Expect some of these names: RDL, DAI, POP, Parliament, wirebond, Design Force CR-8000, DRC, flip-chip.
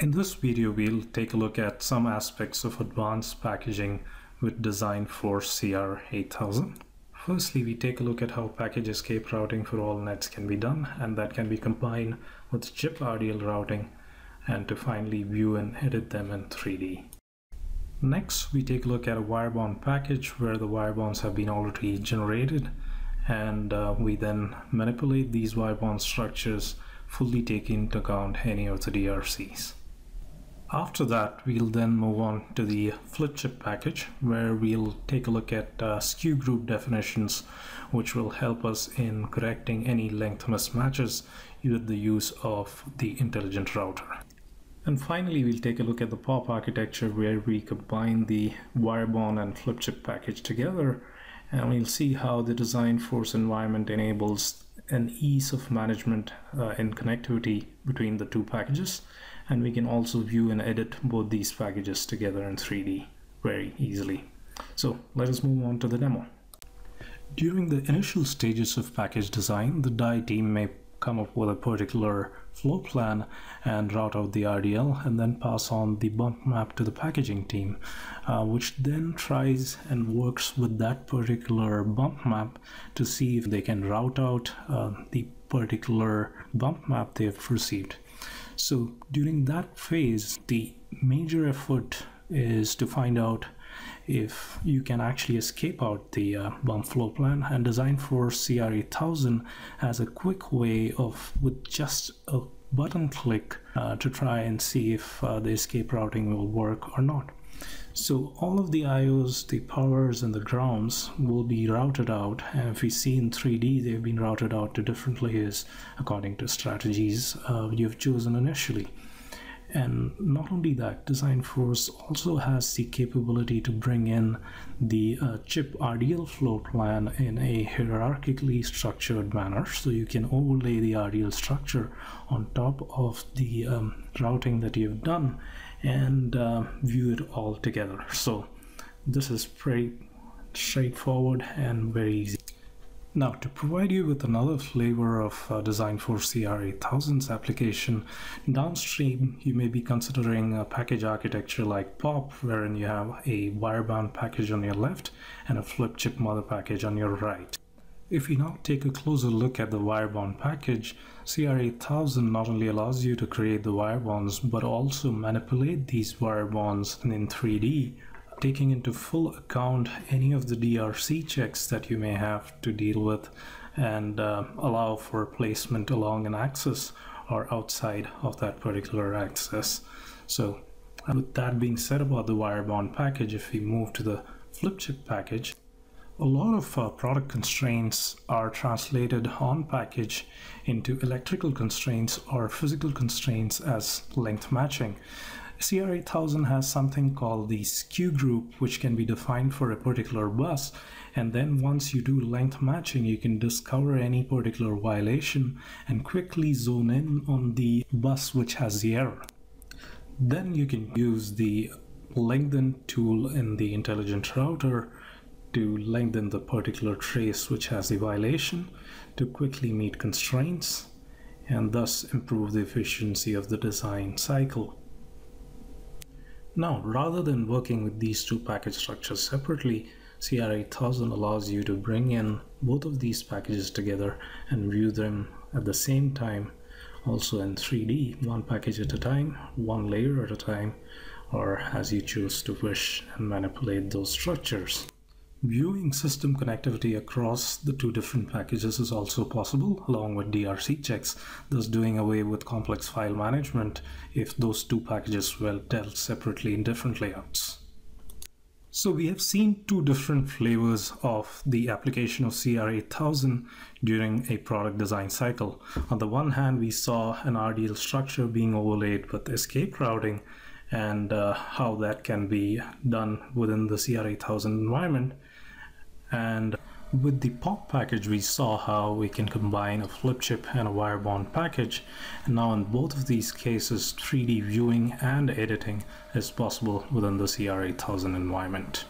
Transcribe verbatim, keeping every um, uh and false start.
In this video, we'll take a look at some aspects of advanced packaging with Design Force C R eight thousand. Firstly, we take a look at how package escape routing for all nets can be done, and that can be combined with chip R D L routing, and to finally view and edit them in three D. Next, we take a look at a wirebond package where the wirebonds have been already generated, and uh, we then manipulate these wirebond structures, fully take into account any of the D R Cs. After that, we'll then move on to the flip-chip package, where we'll take a look at uh, skew group definitions, which will help us in correcting any length mismatches with the use of the intelligent router. And finally, we'll take a look at the POP architecture, where we combine the wirebond and flip-chip package together, and we'll see how the Design Force environment enables an ease of management uh, and connectivity between the two packages, and we can also view and edit both these packages together in three D very easily. So let us move on to the demo. During the initial stages of package design, the D A I team may come up with a particular flow plan and route out the R D L, and then pass on the bump map to the packaging team, uh, which then tries and works with that particular bump map to see if they can route out uh, the particular bump map they have received. So during that phase, the major effort is to find out if you can actually escape out the uh, bump flow plan, and Design Force C R eight thousand has a quick way of, with just a button click, uh, to try and see if uh, the escape routing will work or not. So all of the I Os, the powers and the grounds will be routed out, and if we see in three D, they've been routed out to different layers according to strategies uh, you've chosen initially. And not only that, Design Force also has the capability to bring in the uh, chip R D L flow plan in a hierarchically structured manner. So you can overlay the R D L structure on top of the um, routing that you've done and uh, view it all together. So this is pretty straightforward and very easy. Now, to provide you with another flavor of uh, Design Force C R eight thousand's application, downstream you may be considering a package architecture like POP, wherein you have a wirebound package on your left and a flip-chip mother package on your right. If you now take a closer look at the wirebound package, C R eight thousand not only allows you to create the wirebonds, but also manipulate these wirebonds in three D, taking into full account any of the D R C checks that you may have to deal with, and uh, allow for placement along an axis or outside of that particular axis. So with that being said about the wirebond package, if we move to the flip chip package, a lot of uh, product constraints are translated on package into electrical constraints or physical constraints as length matching. C R eight thousand has something called the skew group, which can be defined for a particular bus, and then once you do length matching, you can discover any particular violation and quickly zone in on the bus which has the error. Then you can use the lengthen tool in the intelligent router to lengthen the particular trace which has the violation to quickly meet constraints, and thus improve the efficiency of the design cycle. Now, rather than working with these two package structures separately, C R eight thousand allows you to bring in both of these packages together and view them at the same time, also in three D, one package at a time, one layer at a time, or as you choose to wish and manipulate those structures. Viewing system connectivity across the two different packages is also possible, along with D R C checks, thus doing away with complex file management if those two packages were dealt separately in different layouts. So we have seen two different flavors of the application of C R eight thousand during a product design cycle. On the one hand, we saw an R D L structure being overlaid with escape routing, and uh, how that can be done within the C R eight thousand environment. And with the POP package, we saw how we can combine a flip chip and a wirebond package. And now in both of these cases, three D viewing and editing is possible within the C R eight thousand environment.